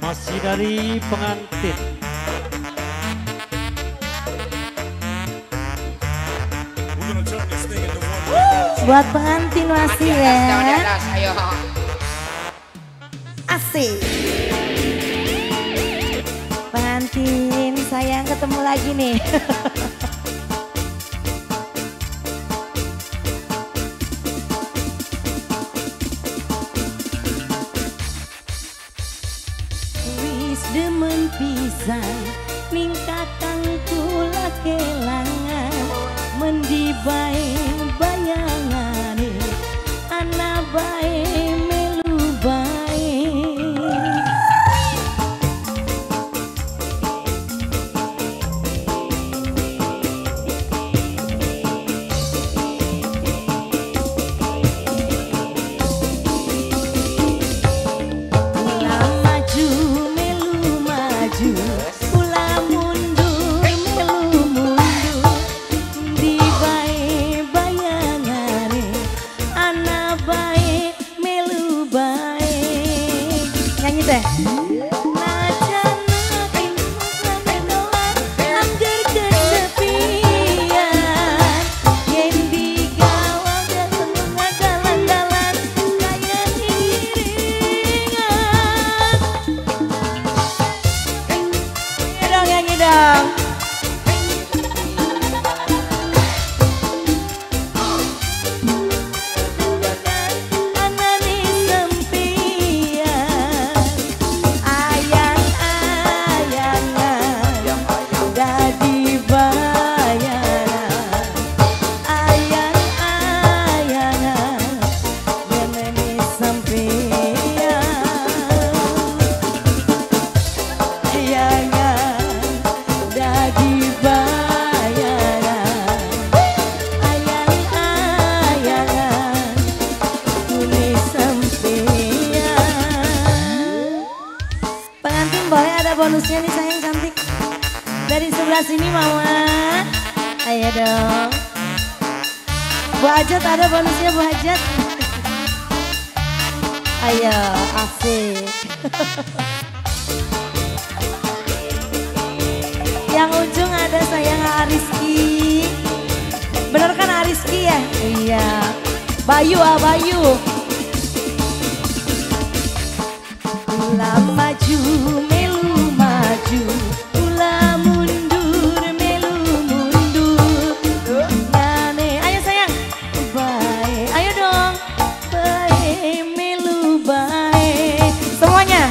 Masih dari pengantin. Buat pengantin masih ya. Asik. Pengantin sayang ketemu lagi nih. Demen pisan ningkatan kula kelangan mendibae bayangane ana bae melu bae bonusnya nih sayang cantik. Dari sebelah sini mama. Ayo dong. Bu Ajat ada bonusnya Bu Ajat. Ayo asik. Yang ujung ada sayang Ariski. Bener kan Ariski ya? Iya. Bayu ah Bayu. Kula maju melu maju, kula mundur melu mundur. Nane, ayo sayang, bae, ayo dong, bae melu bae, semuanya.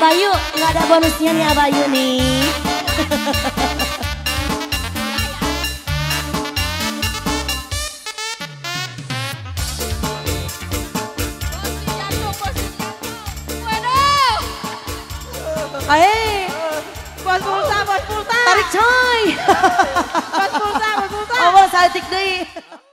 Abayu, nggak ada bonusnya nih Abayu nih. Ayo, bos pulsa, tarik coy, bos pulsa, oh, bos saltik deh.